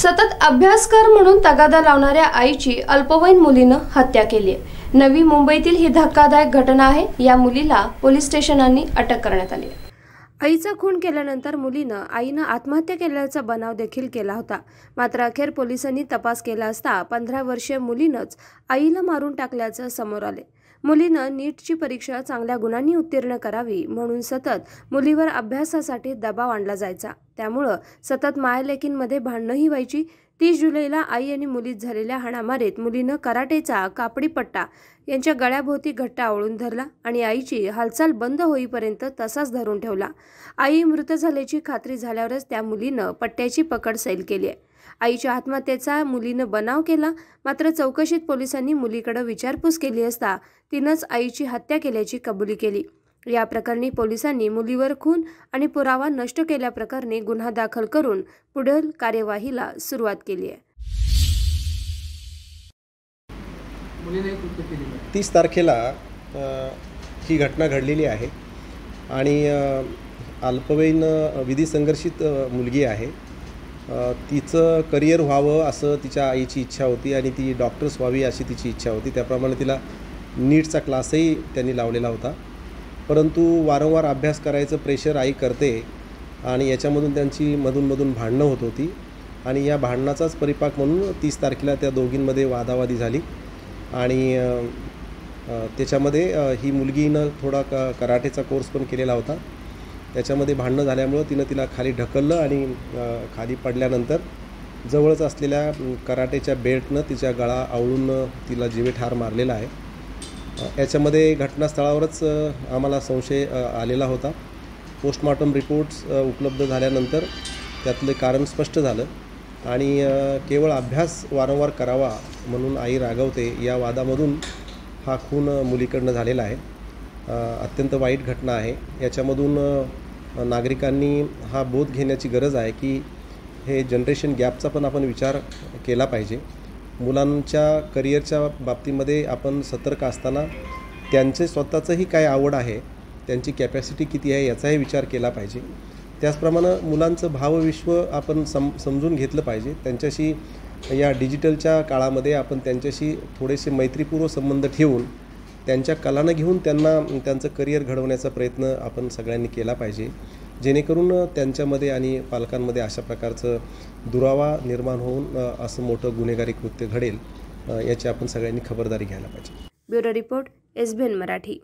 सतत अभ्यासकार म्हणून तगादा लावणाऱ्या आईची अल्पवयीन मुलीने हत्या केली आहे। नवी मुंबईतील ही धक्कादायक घटना आहे। या मुलीला पोलीस स्टेशनने अटक करण्यात आली आहे। आईचा खून केल्यानंतर मुलीने आईने आत्महत्या केल्याचा बनाव देखील केला होता, मात्र अखेर पोलिसांनी तपास केला असता 15 वर्षीय मुलीनेच आईला मारून टाकल्याचं समोर आले। मुलीने नीटची परीक्षा चांगल्या गुणांनी उत्तीर्ण करावी म्हणून सतत मुलीवर अभ्यासासाठी दबाव आणला जायचा। त्यामुळे सतत मायलेकींमध्ये भांडणंही व्हायची। 30 जुलैला आई आणि मुलीत झालेल्या हाणामारीत मुलीने कराटेचा कापडी पट्टा यांच्या गळ्याभोवती घट्ट आवळून धरला आणि आईची हालचाल बंद होईपर्यंत तसाच धरून ठेवला। आई मृत झाल्याची खात्री झाल्यावरच त्या मुलीने पट्ट्याची पकड सैल केली आहे। आईच्या आत्महत्येचा मुलीने बनाव केला, मात्र चौकशीत पोलिसांनी मुलीकडे विचारपूस केली असता तिनेच आईची हत्या केल्याची कबुली केली। या प्रकरणी पोलिसांनी मुलीवर खून आणि पुरावा नष्ट केल्याप्रकरणी गुन्हा दाखल करून पुढील कार्यवाहीला सुरुवात केली आहे। 30 तारखेला ही घटना घडलेली आहे आणि अल्पवयीन विधी संघर्षित मुलगी आहे। तिचं करिअर व्हावं असं तिच्या आईची इच्छा होती आणि ती डॉक्टर्स व्हावी अशी तिची इच्छा होती। त्याप्रमाणे तिला नीटचा क्लासही त्यांनी लावलेला होता, परंतु वारंवार अभ्यास करायचं प्रेशर आई करते आणि याच्यामधून त्यांची मधूनमधून भांडणं होत होती आणि या भांडणाचाच परिपाक म्हणून 30 तारखेला त्या दोघींमध्ये वादावादी झाली आणि त्याच्यामध्ये ही मुलगीनं थोडा कराटेचा कोर्स पण केलेला होता। त्याच्यामध्ये भांडणं झाल्यामुळे तिला खाली ढकललं आणि खाली पडल्यानंतर जवळच असलेल्या कराटेच्या बेल्टनं तिचा गळा आवळून तिला जीवेठार मारलेला आहे। याच्यामध्ये घटनास्थळावरच आम्हाला संशय आलेला होता। पोस्टमॉर्टम रिपोर्ट्स उपलब्ध झाल्यानंतर त्यातले कारण स्पष्ट झालं आणि केवळ अभ्यास वारंवार करावा म्हणून आई रागवते या वादामधून हा खून मुलीकडनं झालेला आहे। अत्यंत वाईट घटना आहे। याच्यामधून नागरिकांनी हा बोध घेण्याची गरज आहे की हे जनरेशन गॅपचा पण आपण विचार केला पाहिजे। मुलांच्या करिअरच्या बाबतीमध्ये आपण सतर्क असताना त्यांचे स्वतःचंही काय आवड आहे, त्यांची कॅपॅसिटी किती आहे याचाही विचार केला पाहिजे। त्याचप्रमाणे मुलांचं भावविश्व आपण समजून घेतलं पाहिजे। त्यांच्याशी या डिजिटलच्या काळामध्ये आपण त्यांच्याशी थोडेसे मैत्रीपूर्व संबंध ठेवून त्यांच्या कलांना घेऊन त्यांचं करिअर घडवण्याचा प्रयत्न आपण सगळ्यांनी केला पाहिजे, जेणेकरून त्यांच्यामध्ये आणि पालकांमध्ये अशा प्रकारचं दुरावा निर्माण होऊन असं मोठं गुन्हेगारी कृत्य घडेल याची आपण सगळ्यांनी खबरदारी घ्यायला पाहिजे। Bureau report, SBN Marathi.